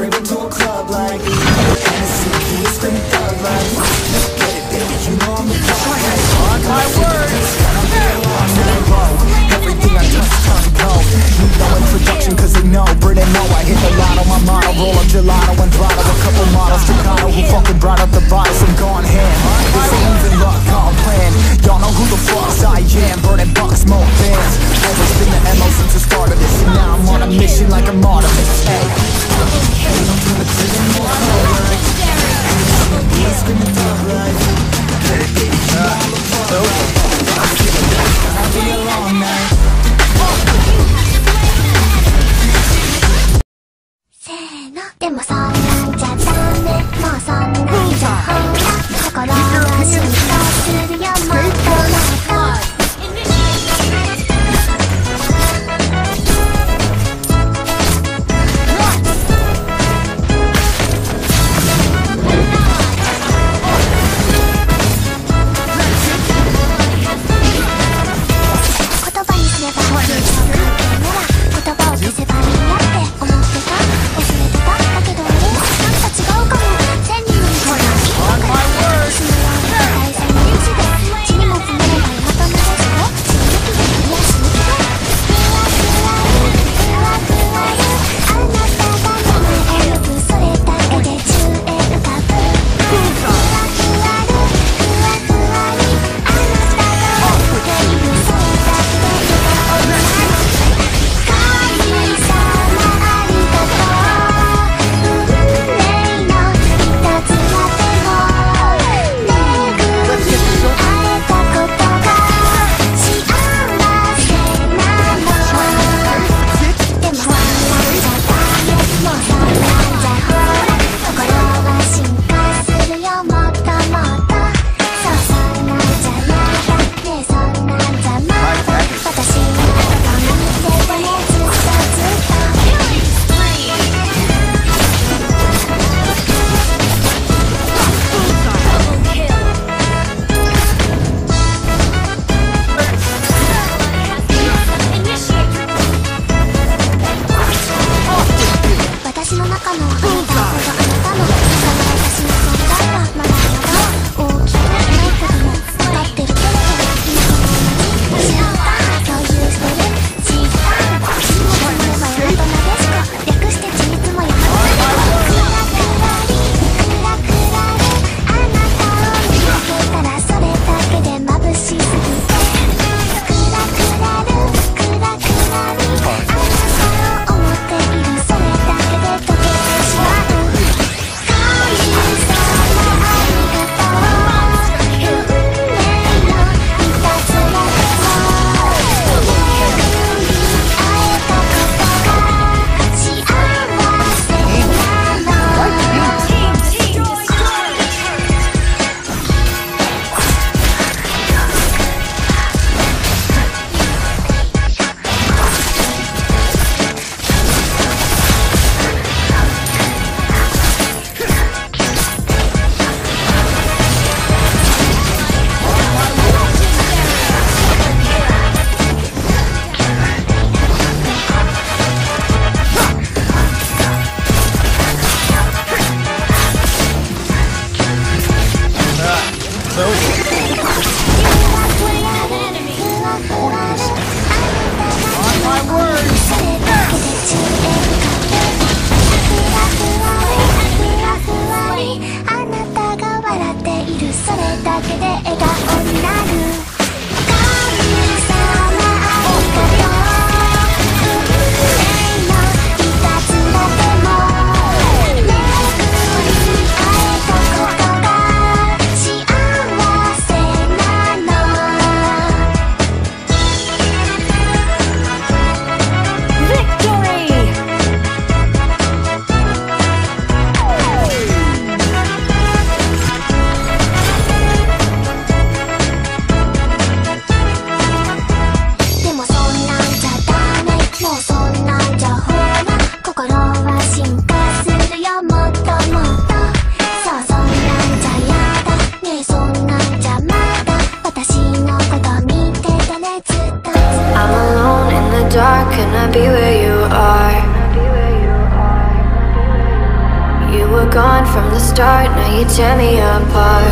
crib into a club like Tennessee Keys, screaming thug like. Let's get it, baby, you know I'm a dog. On my word, I'm here on the road. Everything I touch turns gold. You know in production, cause they know, Britain know I hit the lotto, my motto, roll up gelato and throttle. A couple models, Staccato, who fucking brought up the bottles and gone ham. This ain't even luck, all planned. Y'all know who the fucks I am, burning bucks, smoke bands. Always been the MO since the start of this, and now I'm on a mission like a martyr. Dark, can I be where you are? were gone from the start, now you tear me apart.